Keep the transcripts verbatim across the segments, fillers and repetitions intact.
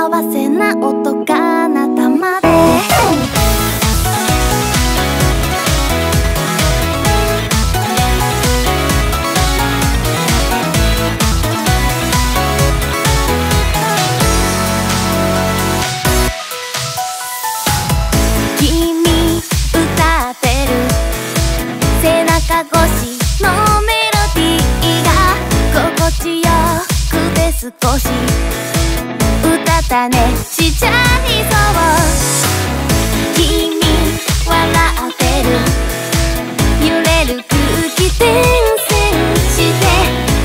幸せな音があなたまで。君歌ってる背中越しのメロディーが心地よくて少しだね、しちゃいそう。君笑ってる揺れる空気転戦して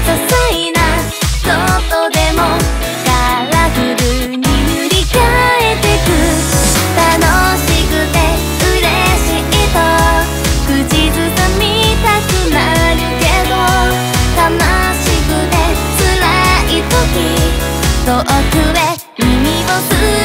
些細なことでもカラフルに塗り替えてく。楽しくて嬉しいと口ずさみたくなるけど、悲しくて辛い時遠くへ。「耳をす